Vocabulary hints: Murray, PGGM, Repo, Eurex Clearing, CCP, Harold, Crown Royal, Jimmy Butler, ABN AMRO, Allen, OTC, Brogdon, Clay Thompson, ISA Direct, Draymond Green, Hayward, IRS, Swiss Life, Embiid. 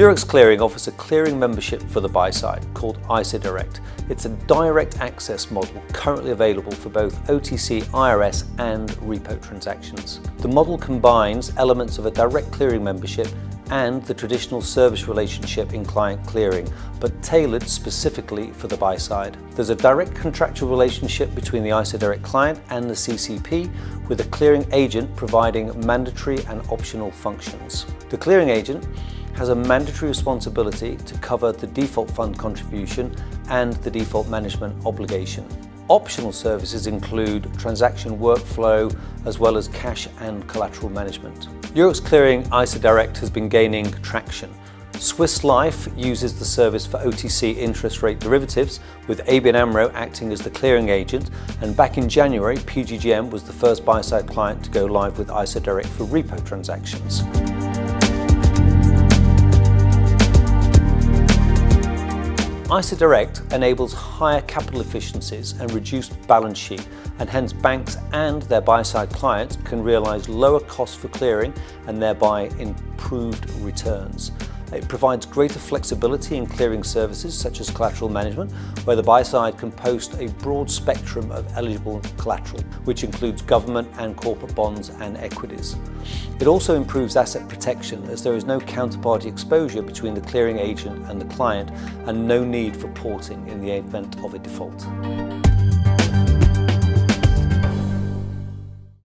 Eurex Clearing offers a clearing membership for the buy side called ISA Direct. It's a direct access model currently available for both OTC, IRS and Repo transactions. The model combines elements of a direct clearing membership and the traditional service relationship in client clearing, but tailored specifically for the buy side. There's a direct contractual relationship between the ISA Direct client and the CCP, with a clearing agent providing mandatory and optional functions. The clearing agent has a mandatory responsibility to cover the default fund contribution and the default management obligation. Optional services include transaction workflow as well as cash and collateral management. Eurex Clearing ISA Direct has been gaining traction. Swiss Life uses the service for OTC interest rate derivatives, with ABN AMRO acting as the clearing agent, and back in January PGGM was the first buy-side client to go live with ISA Direct for repo transactions. ISA Direct enables higher capital efficiencies and reduced balance sheet, and hence banks and their buy-side clients can realise lower costs for clearing and thereby improved returns. It provides greater flexibility in clearing services such as collateral management, where the buy-side can post a broad spectrum of eligible collateral, which includes government and corporate bonds and equities. It also improves asset protection, as there is no counterparty exposure between the clearing agent and the client, and no need for porting in the event of a default.